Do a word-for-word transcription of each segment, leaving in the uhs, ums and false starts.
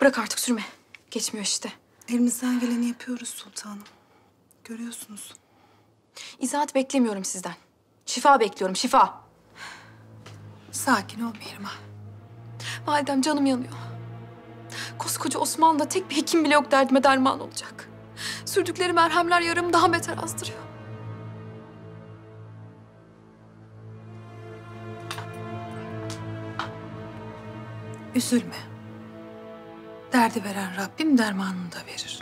Bırak artık, sürme. Geçmiyor işte. Elimizden geleni yapıyoruz sultanım. Görüyorsunuz. İzahat beklemiyorum sizden. Şifa bekliyorum, şifa. Sakin ol Mihrimah. Validem, canım yanıyor. Koskoca Osmanlı'da tek bir hekim bile yok derdime derman olacak. Sürdükleri merhemler yaramı daha beter azdırıyor. Üzülme. Derdi veren Rabbim dermanını da verir.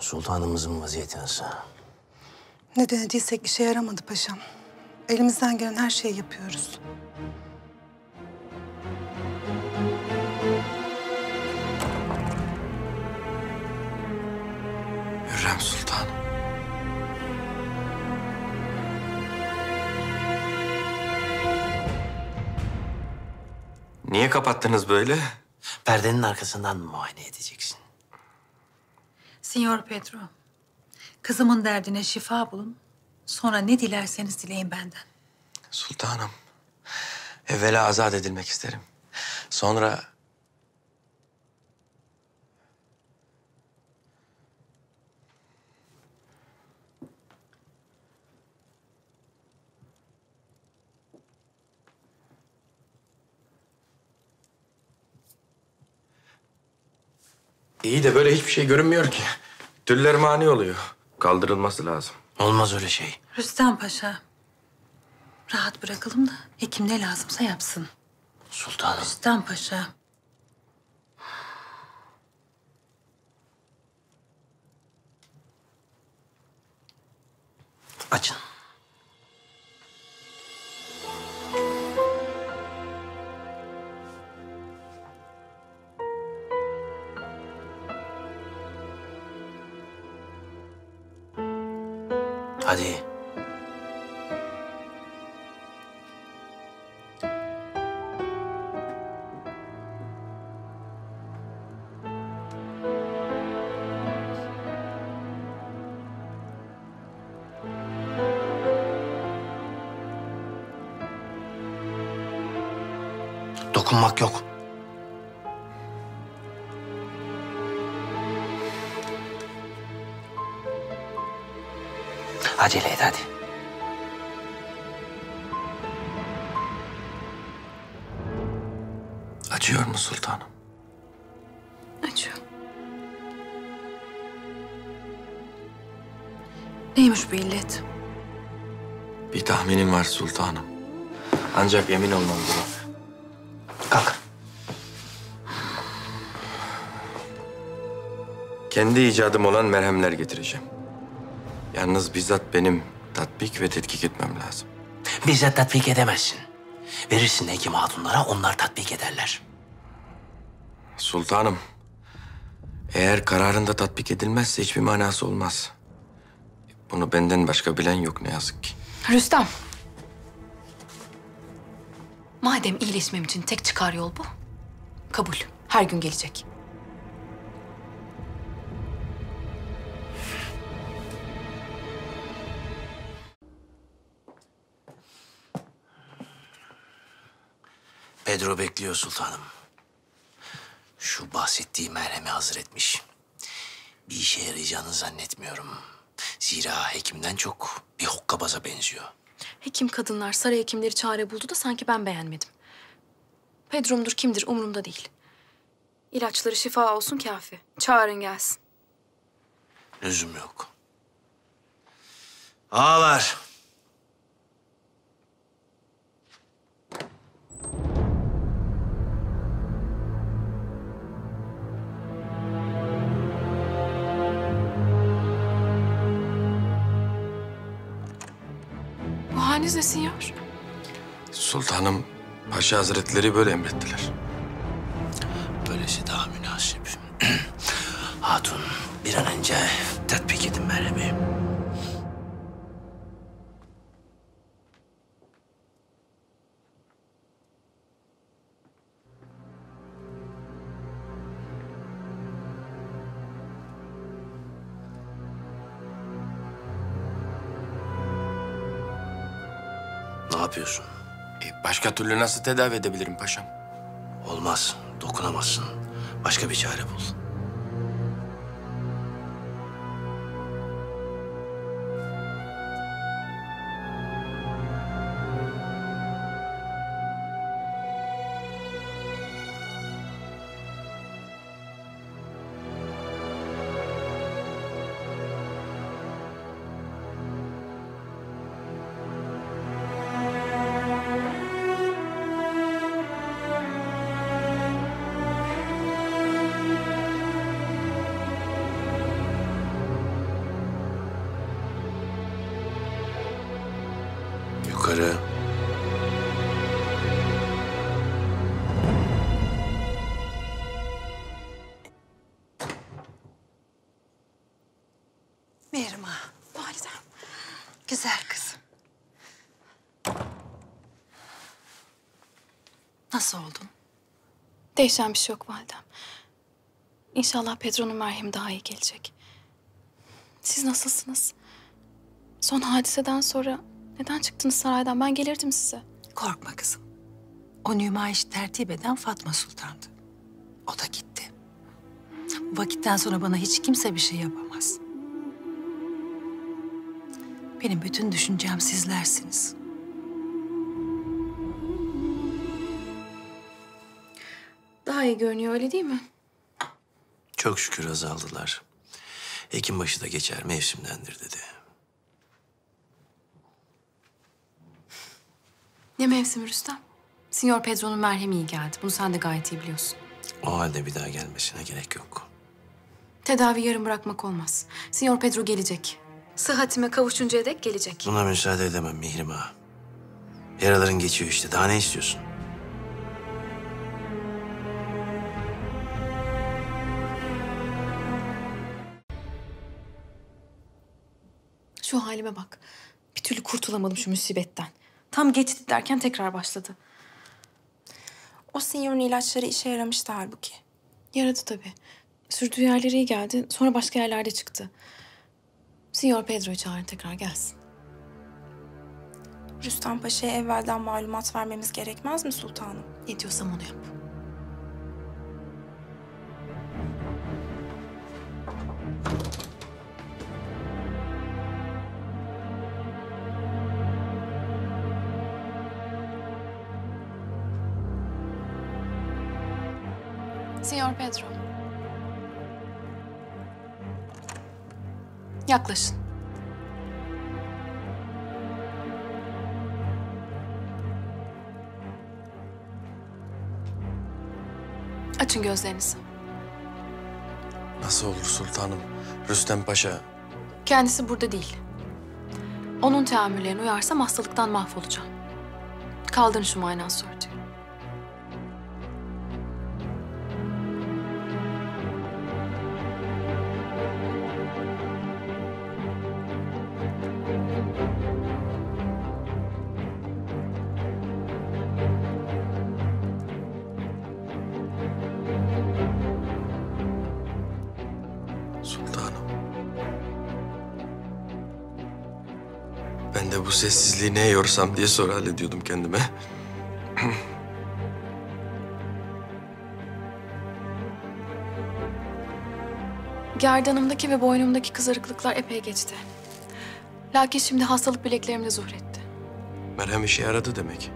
Sultanımızın vaziyeti nasıl? Ne denediysek işe yaramadı paşam. Elimizden gelen her şeyi yapıyoruz. Hürrem Sultan. Niye kapattınız böyle? Perdenin arkasından mı muayene edeceksin? Senyor Pedro, kızımın derdine şifa bulun. Sonra ne dilerseniz dileyin benden. Sultanım, evvela azat edilmek isterim. Sonra... İyi de böyle hiçbir şey görünmüyor ki. Tüller mani oluyor. Kaldırılması lazım. Olmaz öyle şey. Rüstem Paşa, rahat bırakalım da hekim ne lazımsa yapsın. Sultanım. Rüstem Paşa. Açın. Hadi. Dokunmak yok. Acele et hadi. Açıyor mu sultanım? Açıyor. Neymiş bu illet? Bir tahminim var sultanım. Ancak emin olmam buna. Kalk. Kendi icadım olan merhemler getireceğim. Yalnız bizzat benim tatbik ve tetkik etmem lazım. Bizzat tatbik edemezsin. Verirsin hekim hatunlara, onlar tatbik ederler. Sultanım, eğer kararında tatbik edilmezse hiçbir manası olmaz. Bunu benden başka bilen yok ne yazık ki. Rüstem, madem iyileşmem için tek çıkar yol bu, kabul. Her gün gelecek. Pedro bekliyor sultanım. Şu bahsettiği merhemi hazır etmiş. Bir işe yarayacağını zannetmiyorum. Zira hekimden çok bir hokkabaza benziyor. Hekim kadınlar, saray hekimleri çare buldu da sanki ben beğenmedim. Pedro'mdur kimdir umurumda değil. İlaçları şifa olsun kafi. Çağırın gelsin. Lüzum yok. Ağlar. Haliniz ne senyor? Sultanım, Paşa Hazretleri böyle emrettiler. Böylesi daha münasip. Hatun, bir an önce tatbik edin merhemi. E başka türlü nasıl tedavi edebilirim paşam? Olmaz, dokunamazsın. Başka bir çare bul. Mihrimah, validem. Güzel kızım. Nasıl oldun? Değişen bir şey yok validem. İnşallah Pedro'nun merhemi daha iyi gelecek. Siz nasılsınız? Son hadiseden sonra neden çıktınız saraydan? Ben gelirdim size. Korkma kızım. O nümayiş tertip eden Fatma Sultan'dı. O da gitti. Bu vakitten sonra bana hiç kimse bir şey yapamaz. Benim bütün düşüncem sizlersiniz. Daha iyi görünüyor, öyle değil mi? Çok şükür azaldılar. Ekim başı da geçer, mevsimdendir dedi. Ne mevsimi Rüstem? Senyor Pedro'nun merhemi iyi geldi. Bunu sen de gayet iyi biliyorsun. O halde bir daha gelmesine gerek yok. Tedavi yarım bırakmak olmaz. Senyor Pedro gelecek. Sıhhatime kavuşuncaya dek gelecek. Buna müsaade edemem Mihrimah. Yaraların geçiyor işte. Daha ne istiyorsun? Şu halime bak. Bir türlü kurtulamadım şu musibetten. Tam geçti derken tekrar başladı. O senyorun ilaçları işe yaramıştı halbuki. Yaradı tabii. Sürdüğü yerleri iyi geldi. Sonra başka yerlerde çıktı. Senyor Pedro'yu çağırın, tekrar gelsin. Rüstem Paşa'ya evvelden malumat vermemiz gerekmez mi sultanım? Ne diyorsam onu yap. Senyor Pedro. Yaklaşın. Açın gözlerinizi. Nasıl olur sultanım? Rüstem Paşa... Kendisi burada değil. Onun teamüllerine uyarsam hastalıktan mahvolacağım. Kaldırın şu manası örtüyü. Bu sessizliği neye yorsam diye soru ediyordum kendime. Gerdanımdaki ve boynumdaki kızarıklıklar epey geçti. Lakin şimdi hastalık bileklerimde zuhretti. Merhem işe yaradı demek.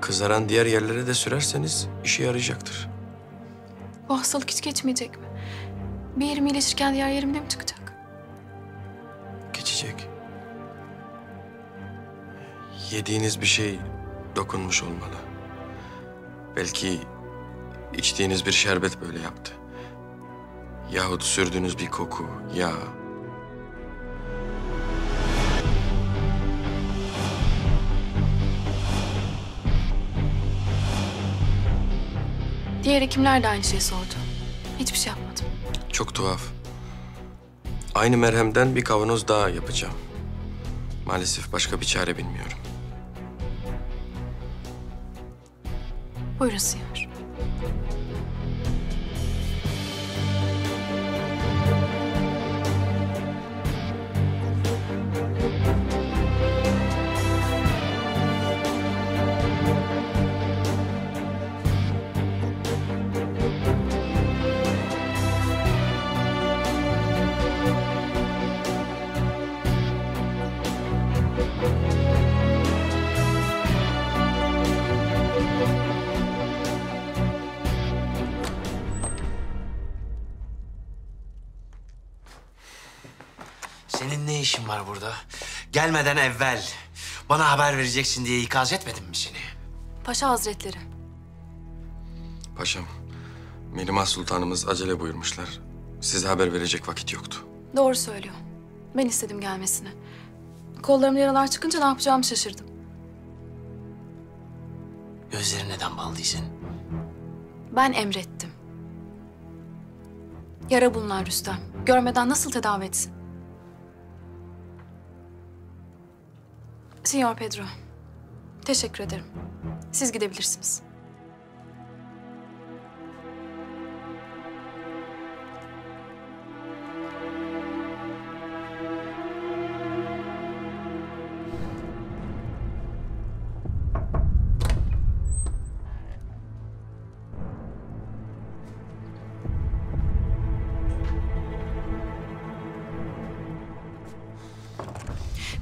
Kızaran diğer yerlere de sürerseniz işe yarayacaktır. Bu hastalık hiç geçmeyecek mi? Bir yerim iyileşirken diğer yerimde mi çıkacak? Geçecek. Yediğiniz bir şey dokunmuş olmalı. Belki içtiğiniz bir şerbet böyle yaptı. Yahut sürdüğünüz bir koku, yağ. Diğer hekimler de aynı şeyi sordu. Hiçbir şey yapmadım. Çok tuhaf. Aynı merhemden bir kavanoz daha yapacağım. Maalesef başka bir çare bilmiyorum. Buyurun Siyah. Senin ne işin var burada? Gelmeden evvel bana haber vereceksin diye ikaz etmedim mi seni? Paşa Hazretleri. Paşam, Mihrimah Sultanımız acele buyurmuşlar. Size haber verecek vakit yoktu. Doğru söylüyor. Ben istedim gelmesini. Kollarımda yaralar çıkınca ne yapacağımı şaşırdım. Gözleri neden baldıysın? Ben emrettim. Yara bunlar Rüstem. Görmeden nasıl tedavi etsin? Senyor Pedro, teşekkür ederim. Siz gidebilirsiniz.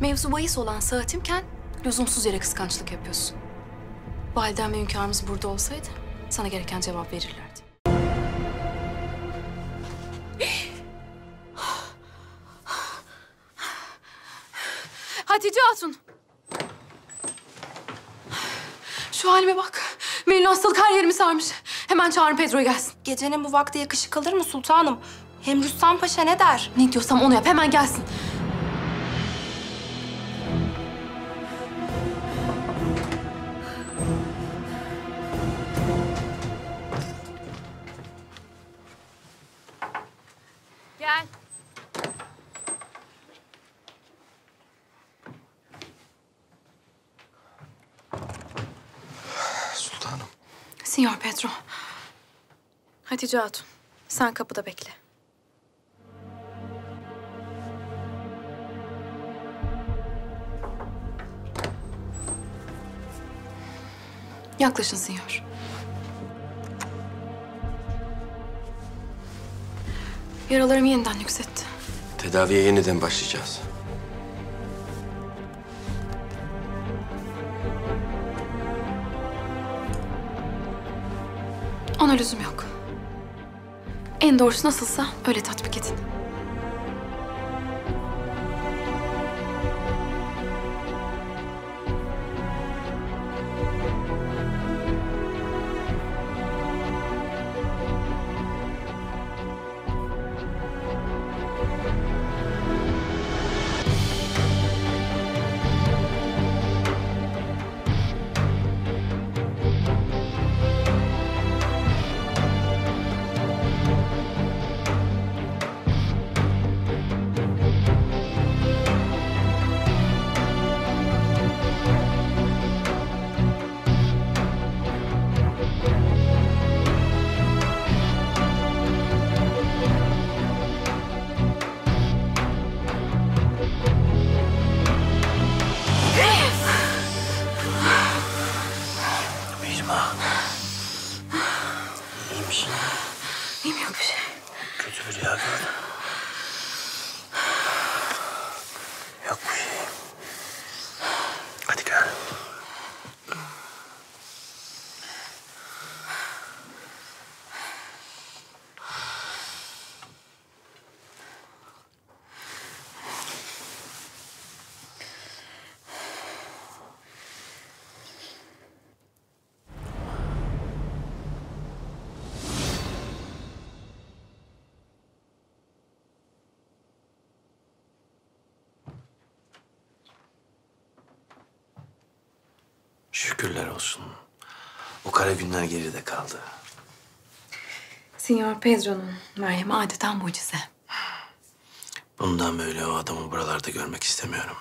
Mevzu bahis olan saatimken lüzumsuz yere kıskançlık yapıyorsun. Validem ve hünkârımız burada olsaydı sana gereken cevap verirlerdi. Hatice Hatun! Şu halime bak. Melun hastalık her yerimi sarmış. Hemen çağırın Pedro'yu gelsin. Gecenin bu vakti yakışık alır mı sultanım? Hem Rüstem Paşa ne der? Ne diyorsam onu yap. Hemen gelsin. Senyor Pedro. Hatice Hatun, sen kapıda bekle. Yaklaşın senyor. Yaralarım yeniden yükseltti. Tedaviye yeniden başlayacağız. Ona lüzum yok. En doğrusu nasılsa öyle tatbik edin. Şükürler olsun. O kara günler geride kaldı. Senyor Pedro'nun Meryem'i adeta mucize. Bundan böyle o adamı buralarda görmek istemiyorum.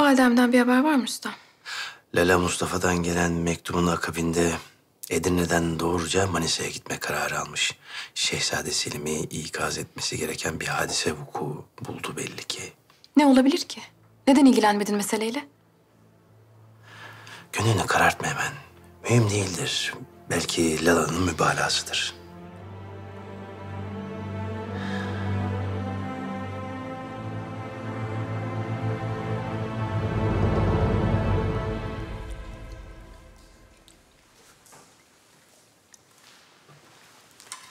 Validemden bir haber var mı usta? Lala Mustafa'dan gelen mektubun akabinde Edirne'den doğruca Manisa'ya gitme kararı almış. Şehzade Selim'i ikaz etmesi gereken bir hadise vuku buldu belli ki. Ne olabilir ki? Neden ilgilenmedin meseleyle? Gönlünü karartma hemen. Mühim değildir. Belki Lala'nın mübalasıdır.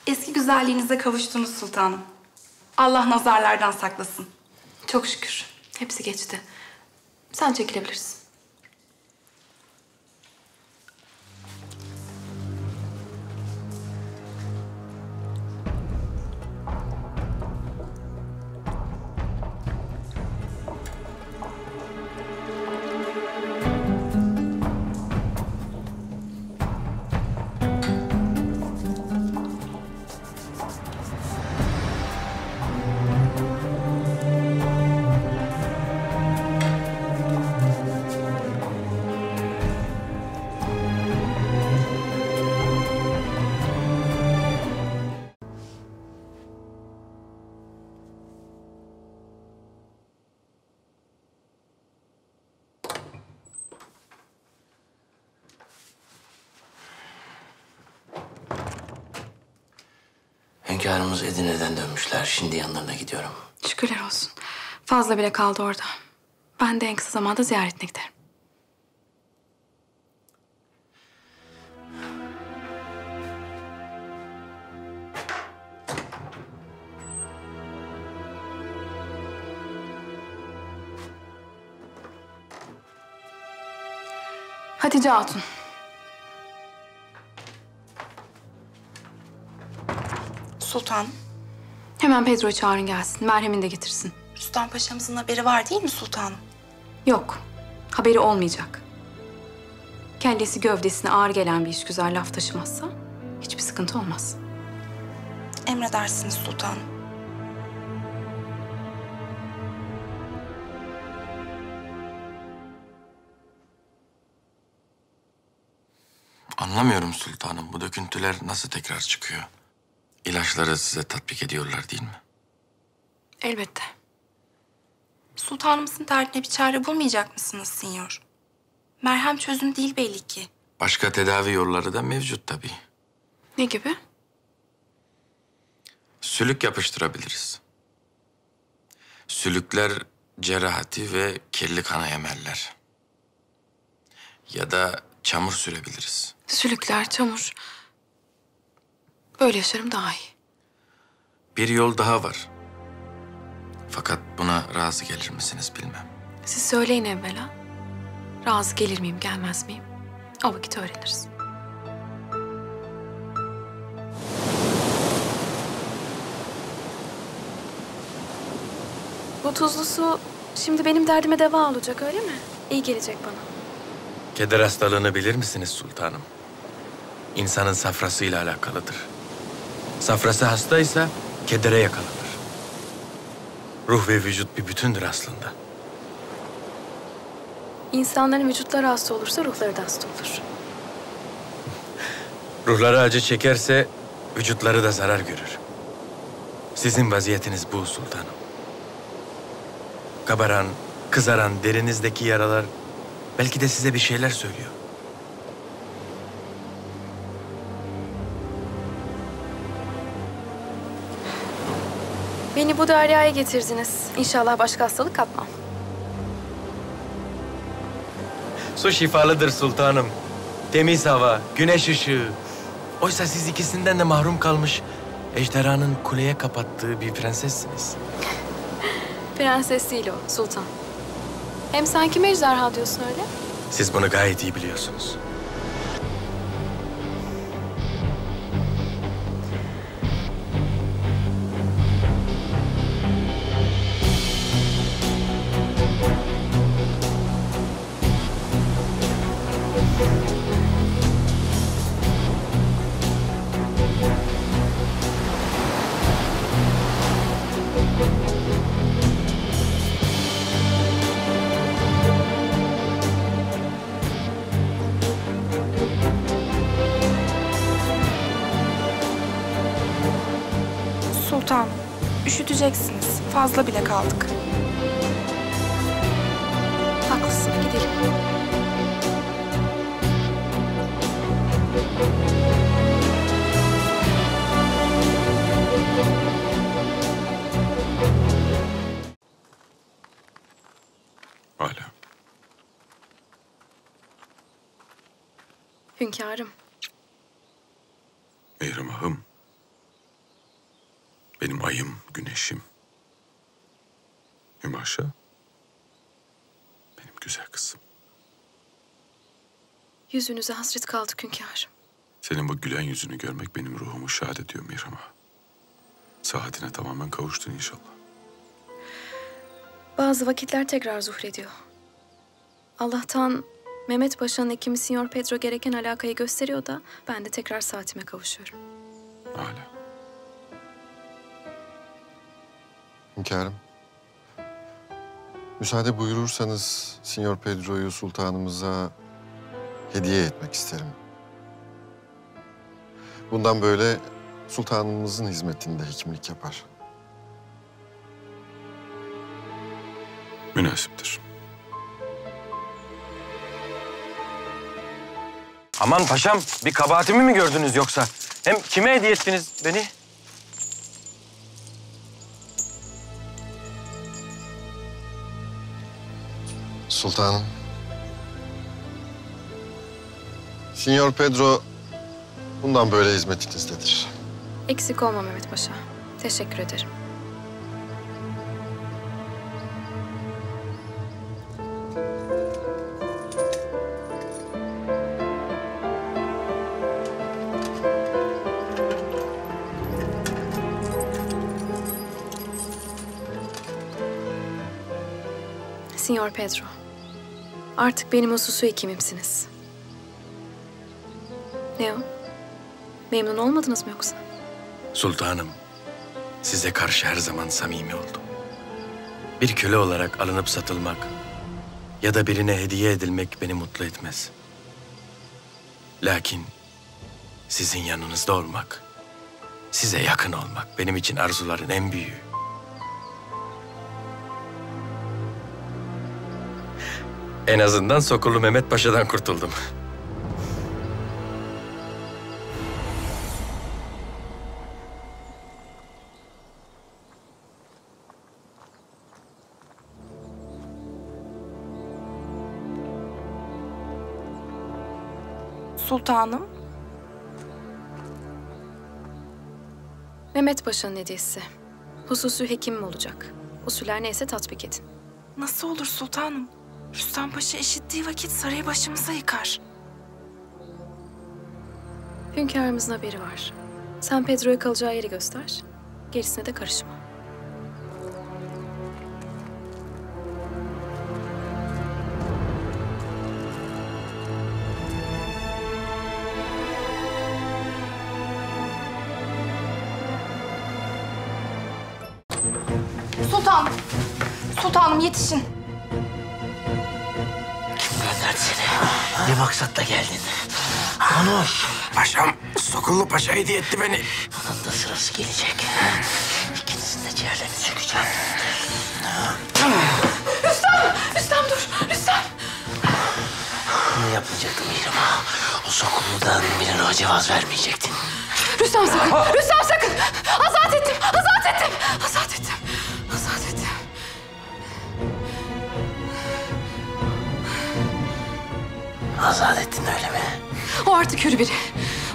Eski güzelliğinize kavuştunuz sultanım. Allah nazarlardan saklasın. Çok şükür. Hepsi geçti. Sen çekilebilirsin. Hünkârımız Edirne'den dönmüşler. Şimdi yanlarına gidiyorum. Şükürler olsun. Fazla bile kaldı orada. Ben de en kısa zamanda ziyaretine giderim. Hatice Hatun. Sultan. Hemen Pedro'yu çağırın gelsin. Merhem'ini de getirsin. Rüstem Paşa'mızın haberi var değil mi sultanım? Yok. Haberi olmayacak. Kellesi gövdesine ağır gelen bir işgüzar laf taşımazsa hiçbir sıkıntı olmaz. Emredersiniz sultanım. Anlamıyorum sultanım. Bu döküntüler nasıl tekrar çıkıyor? İlaçları size tatbik ediyorlar değil mi? Elbette. Sultanımızın derdine bir çare bulmayacak mısınız senyor? Merhem çözüm değil belli ki. Başka tedavi yolları da mevcut tabii. Ne gibi? Sülük yapıştırabiliriz. Sülükler cerrahati ve kirli kana yemerler. Ya da çamur sürebiliriz. Sülükler, çamur... Böyle yaşarım daha iyi. Bir yol daha var. Fakat buna razı gelir misiniz bilmem. Siz söyleyin evvela. Razı gelir miyim, gelmez miyim? O vakit öğreniriz. Bu tuzlu su şimdi benim derdime deva olacak öyle mi? İyi gelecek bana. Keder hastalığını bilir misiniz sultanım? İnsanın safrasıyla alakalıdır. Safrası hastaysa kedere yakalanır. Ruh ve vücut bir bütündür aslında. İnsanların vücutları hasta olursa ruhları da hasta olur. Ruhları acı çekerse vücutları da zarar görür. Sizin vaziyetiniz bu sultanım. Kabaran, kızaran derinizdeki yaralar belki de size bir şeyler söylüyor. Beni bu deryaya getirdiniz. İnşallah başka hastalık kapmam. Su şifalıdır sultanım. Temiz hava, güneş ışığı. Oysa siz ikisinden de mahrum kalmış ejderhanın kuleye kapattığı bir prensessiniz. Prenses değil o, sultan. Hem sen kime ejderha diyorsun öyle? Siz bunu gayet iyi biliyorsunuz. Üşüteceksiniz. Fazla bile kaldık. Haklısın, gidelim. Hala. Hünkârım. Mihrimah'ım. Benim ayım, güneşim. Hümaşa. Benim güzel kızım. Yüzünüze hasret kaldık hünkârım. Senin bu gülen yüzünü görmek benim ruhumu şad ediyor Mihrimah. Saadetine tamamen kavuştun inşallah. Bazı vakitler tekrar zuhrediyor. Allah'tan Mehmet Paşa'nın hekimi Senyor Pedro gereken alakayı gösteriyor da ben de tekrar saatime kavuşuyorum. Hala. Hünkârım, müsaade buyurursanız Senyor Pedro'yu sultanımıza hediye etmek isterim. Bundan böyle sultanımızın hizmetinde hekimlik yapar. Münasiptir. Aman paşam, bir kabahatimi mi gördünüz yoksa? Hem kime hediye ettiniz beni? Sultanım. Senyor Pedro bundan böyle hizmetinizdedir. Eksik olma Mehmet Paşa. Teşekkür ederim. Senyor Pedro, artık benim hususu hekimimsiniz. Ne o? Memnun olmadınız mı yoksa? Sultanım, size karşı her zaman samimi oldum. Bir köle olarak alınıp satılmak ya da birine hediye edilmek beni mutlu etmez. Lakin sizin yanınızda olmak, size yakın olmak benim için arzuların en büyüğü. En azından Sokullu Mehmet Paşa'dan kurtuldum. Sultanım. Mehmet Paşa'nın hediyesi. Hususi hekimim olacak. Usuller neyse tatbik edin. Nasıl olur sultanım? Rüstem Paşa işittiği vakit sarayı başımıza yıkar. Hünkârımızın haberi var. Sen Pedro'ya kalacağı yeri göster. Gerisine de karışma. Sultanım! Sultanım yetişin! Ne maksatla geldin? Anoş! Paşam, Sokullu Paşa hediye etti beni. Onun da sırası gelecek. İkinizin de ciğerlerini sökeceğim. Rüstem! Rüstem dur! Rüstem! Ne yapmayacaktım Mihrimah? O Sokullu'dan birine o cevaz vermeyecektin. Rüstem sakın! Aa. Rüstem sakın! Azat ettim! Azat ettim! Azat ettim! Azat ettim! Azat ettin öyle mi? O artık hür biri.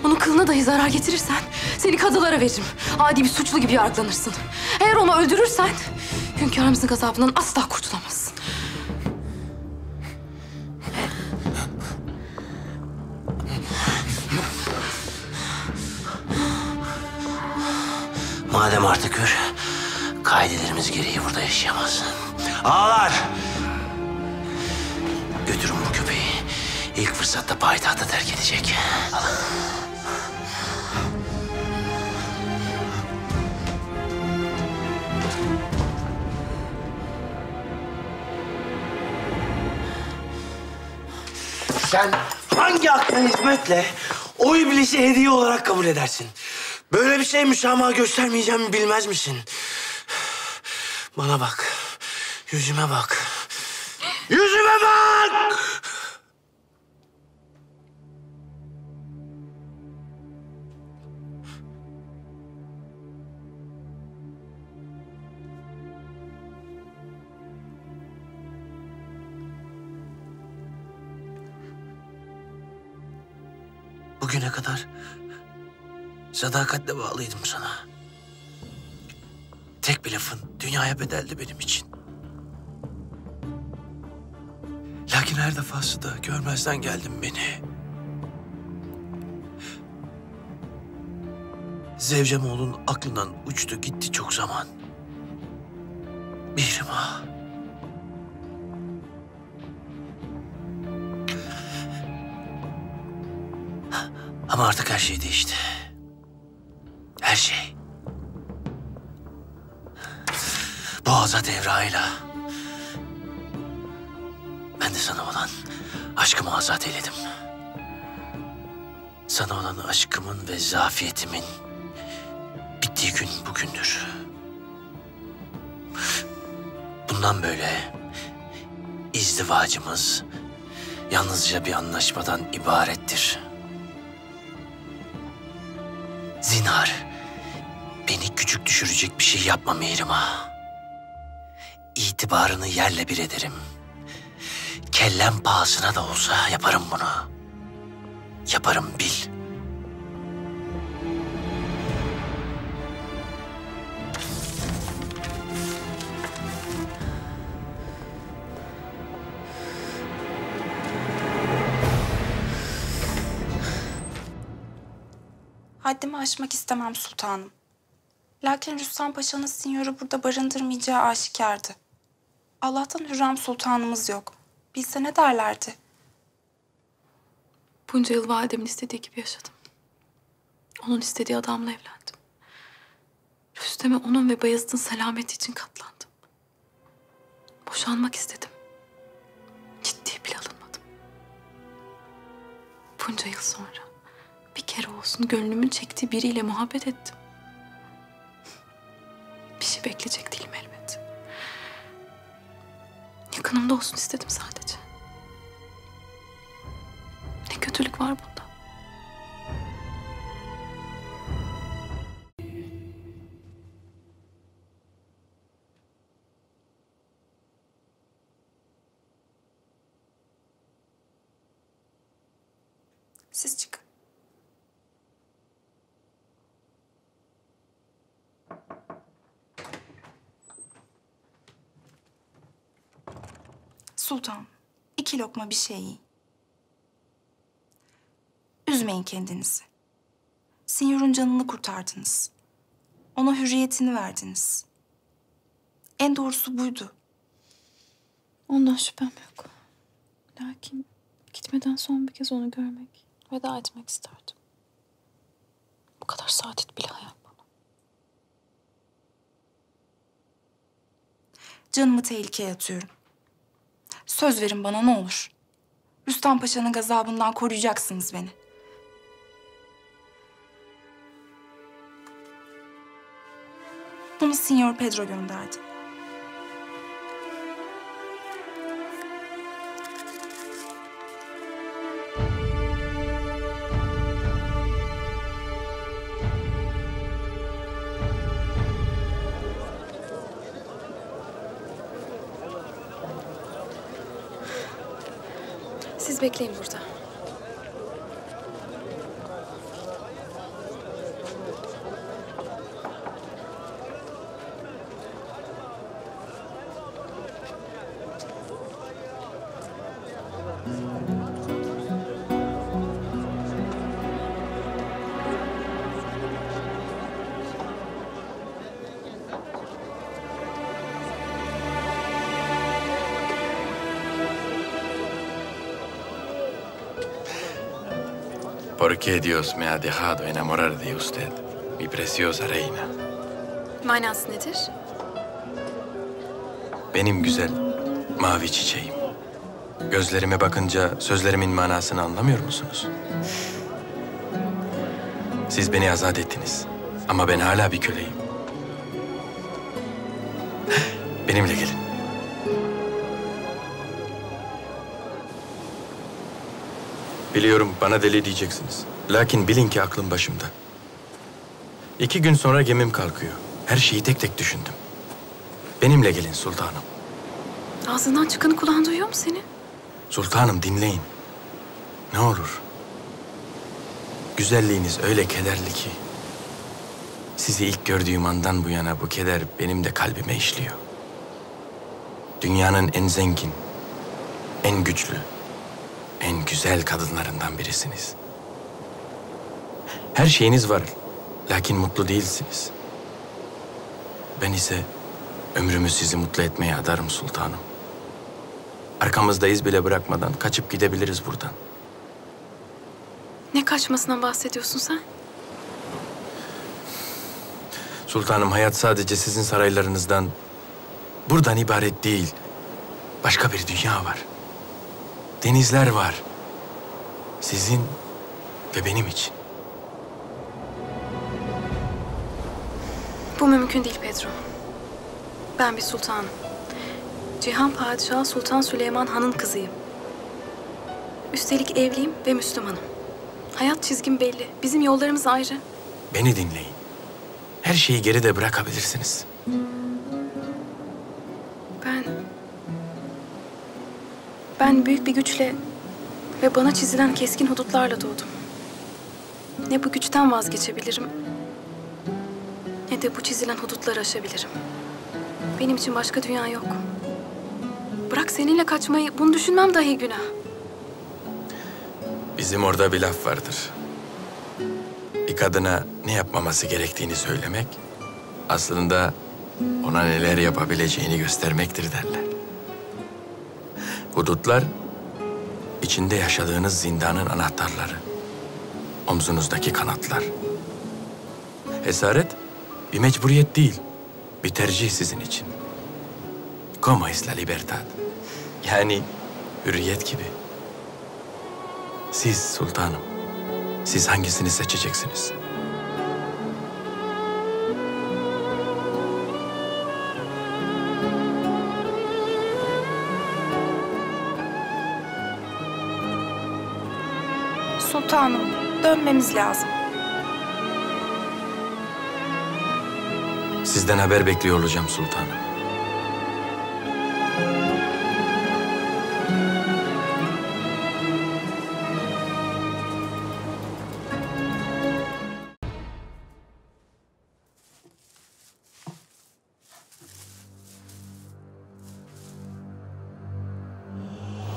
Onun kılına dahi zarar getirirsen seni kadılara veririm. Adi bir suçlu gibi yargılanırsın. Eğer onu öldürürsen hünkârımızın gazabından asla kurtulamazsın. Madem artık hür, kaidelerimiz gereği burada yaşayamazsın. Ağlar! Götürün bu köpeği. İlk fırsatta payitahta terk edecek. Al. Sen hangi akla hizmetle o iblisi hediye olarak kabul edersin? Böyle bir şey müsamaha göstermeyeceğimi bilmez misin? Bana bak, yüzüme bak. Yüzüme bak! Bugüne kadar sadakatle bağlıydım sana. Tek bir lafın dünyaya bedeldi benim için. Lakin her defasında görmezden geldin beni. Zevcemoğlu'nun aklından uçtu gitti çok zaman. Mihrimah. Ama artık her şey değişti. Her şey. Boğaza devrayla. Ben de sana olan aşkımı azat eyledim. Sana olan aşkımın ve zafiyetimin bittiği gün bugündür. Bundan böyle izdivacımız yalnızca bir anlaşmadan ibarettir. Zinhar beni küçük düşürecek bir şey yapma Mihrimah. İtibarını yerle bir ederim. Kellem pahasına da olsa yaparım bunu. Yaparım bil. Haddimi aşmak istemem sultanım. Lakin Rüstem Paşa'nın sinyoru burada barındırmayacağı aşikardı. Allah'tan Hürrem Sultanımız yok. Bilse ne derlerdi? Bunca yıl validemin istediği gibi yaşadım. Onun istediği adamla evlendim. Rüstem'e onun ve Bayezid'in selameti için katlandım. Boşanmak istedim. Ciddiye bile alınmadım. Bunca yıl sonra bir kere olsun gönlümün çektiği biriyle muhabbet ettim. Bir şey bekleyecek değilim elbet. Yakınımda olsun istedim sadece. Ne kötülük var bunda? Siz çıkın. Sultan, iki lokma bir şey yiyin. Üzmeyin kendinizi. Sinyor'un canını kurtardınız. Ona hürriyetini verdiniz. En doğrusu buydu. Ondan şüphem yok. Lakin gitmeden son bir kez onu görmek, veda etmek isterdim. Bu kadar saadet bile hayal bana. Canımı tehlikeye atıyorum. Söz verin bana ne olur. Rüstem Paşa'nın gazabından koruyacaksınız beni. Bunu Senyor Pedro gönderdi. Siz bekleyin burada. ¿Por qué Dios me ha dejado enamorar de usted, mi preciosa reina? Manası nedir? Benim güzel, mavi çiçeğim. Gözlerime bakınca sözlerimin manasını anlamıyor musunuz? Siz beni azat ettiniz ama ben hala bir köleyim. Benimle gelin. Biliyorum bana deli diyeceksiniz. Lakin bilin ki aklım başımda. İki gün sonra gemim kalkıyor. Her şeyi tek tek düşündüm. Benimle gelin sultanım. Ağzından çıkanı kulağın duyuyor mu seni? Sultanım dinleyin. Ne olur. Güzelliğiniz öyle kederli ki Sizi ilk gördüğüm andan bu yana bu keder benim de kalbime işliyor. Dünyanın en zengin, en güçlü, en güzel kadınlarından birisiniz. Her şeyiniz var, lakin mutlu değilsiniz. Ben ise ömrümü sizi mutlu etmeye adarım sultanım. Arkamızdayız bile bırakmadan kaçıp gidebiliriz buradan. Ne kaçmasından bahsediyorsun sen? Sultanım, hayat sadece sizin saraylarınızdan, buradan ibaret değil. Başka bir dünya var. Denizler var. Sizin ve benim için. Bu mümkün değil Pedro. Ben bir sultanım. Cihan Padişahı Sultan Süleyman Han'ın kızıyım. Üstelik evliyim ve Müslümanım. Hayat çizgim belli. Bizim yollarımız ayrı. Beni dinleyin. Her şeyi geride bırakabilirsiniz. Ben... Ben büyük bir güçle ve bana çizilen keskin hudutlarla doğdum. Ne bu güçten vazgeçebilirim, ne de bu çizilen hudutları aşabilirim. Benim için başka dünya yok. Bırak seninle kaçmayı, bunu düşünmem dahi günah. Bizim orada bir laf vardır. Bir kadına ne yapmaması gerektiğini söylemek, aslında ona neler yapabileceğini göstermektir derler. Hudutlar, içinde yaşadığınız zindanın anahtarları, omzunuzdaki kanatlar. Esaret bir mecburiyet değil, bir tercih sizin için. Como es la libertad, yani hürriyet gibi. Siz sultanım, siz hangisini seçeceksiniz? Sultanım, dönmemiz lazım. Sizden haber bekliyor olacağım sultanım.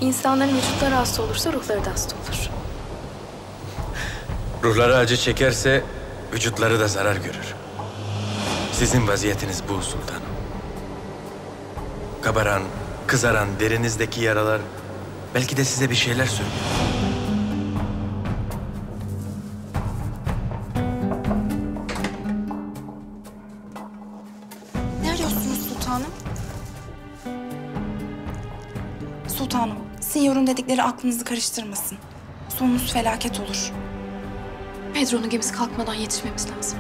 İnsanların vücutları hasta olursa ruhları da hasta olur. Ruhları acı çekerse vücutları da zarar görür. Sizin vaziyetiniz bu sultanım. Kabaran, kızaran derinizdeki yaralar belki de size bir şeyler söylüyor. Ne arıyorsunuz sultanım? Sultanım, Senyor'un dedikleri aklınızı karıştırmasın. Sonunuz felaket olur. Pedro'nun gemisi kalkmadan yetişmemiz lazım.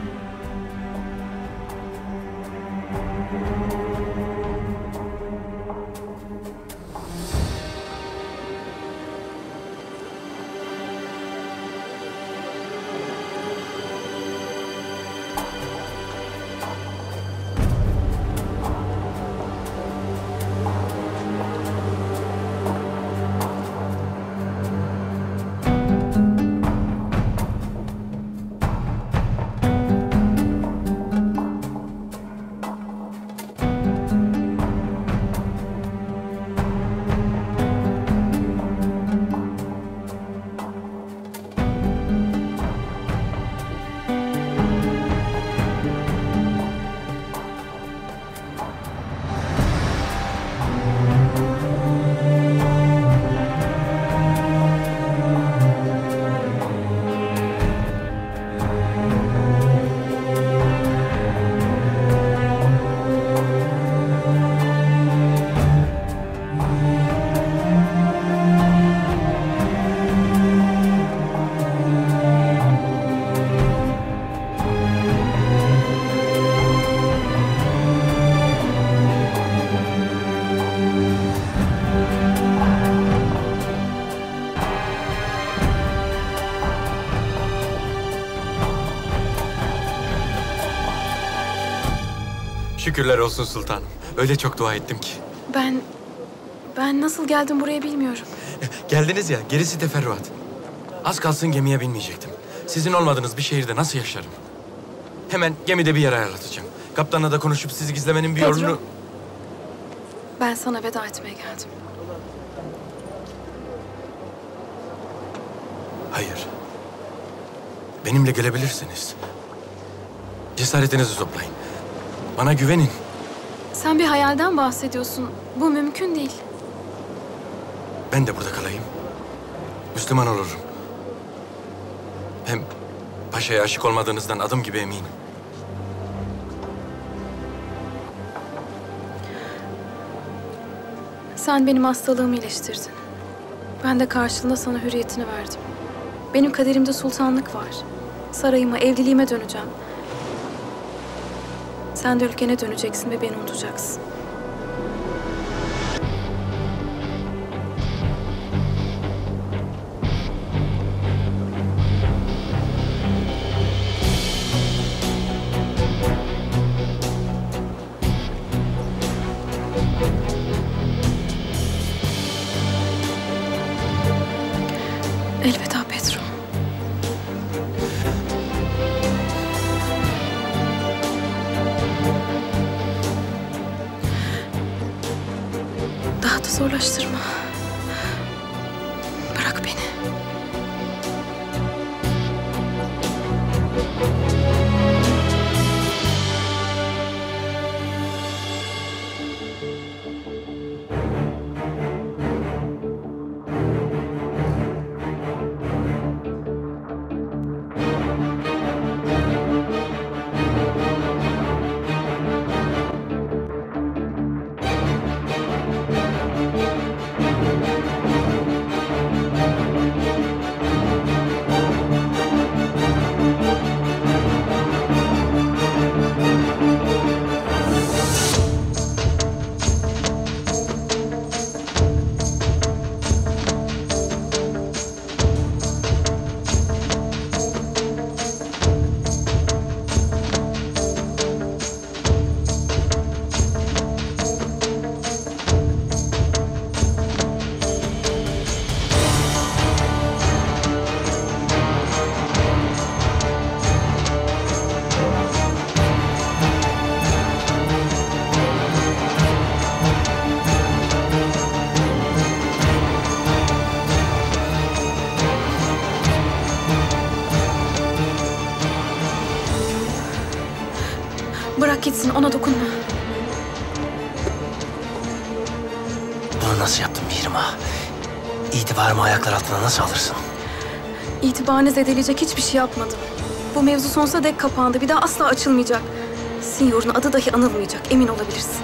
Şükürler olsun sultanım. Öyle çok dua ettim ki. Ben... Ben nasıl geldim buraya bilmiyorum. Geldiniz ya, gerisi teferruat. Az kalsın gemiye binmeyecektim. Sizin olmadığınız bir şehirde nasıl yaşarım? Hemen gemide bir yer ayarlatacağım. Kaptanla da konuşup sizi gizlemenin bir Pedro, yolunu... Ben sana veda etmeye geldim. Hayır. Benimle gelebilirsiniz. Cesaretinizi toplayın. Bana güvenin. Sen bir hayalden bahsediyorsun. Bu mümkün değil. Ben de burada kalayım. Müslüman olurum. Hem paşaya aşık olmadığınızdan adım gibi eminim. Sen benim hastalığımı iyileştirdin. Ben de karşılığında sana hürriyetini verdim. Benim kaderimde sultanlık var. Sarayıma, evliliğime döneceğim. Sen de ülkene döneceksin ve beni unutacaksın. Zorlaştırma. Bırak beni. Gitsin, ona dokunma. Bunu nasıl yaptın Mihrimah? İtibarımı ayaklar altına nasıl alırsın? İtibarını zedeleyecek hiçbir şey yapmadım. Bu mevzu sonsuza dek kapandı. Bir daha asla açılmayacak. Sinyor'un adı dahi anılmayacak. Emin olabilirsin.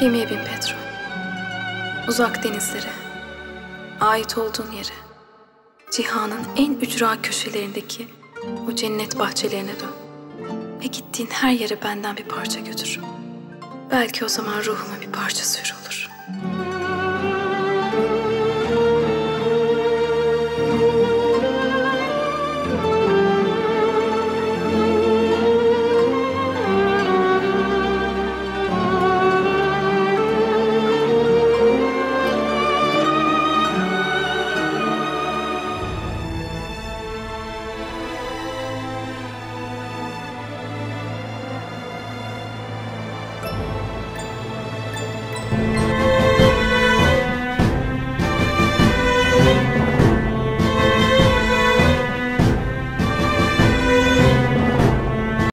Gemiye bin Pedro. Uzak denizlere, ait olduğun yere, cihanın en ücra köşelerindeki o cennet bahçelerine dön. Ve gittiğin her yere benden bir parça götür. Belki o zaman ruhumun bir parçası hür olur.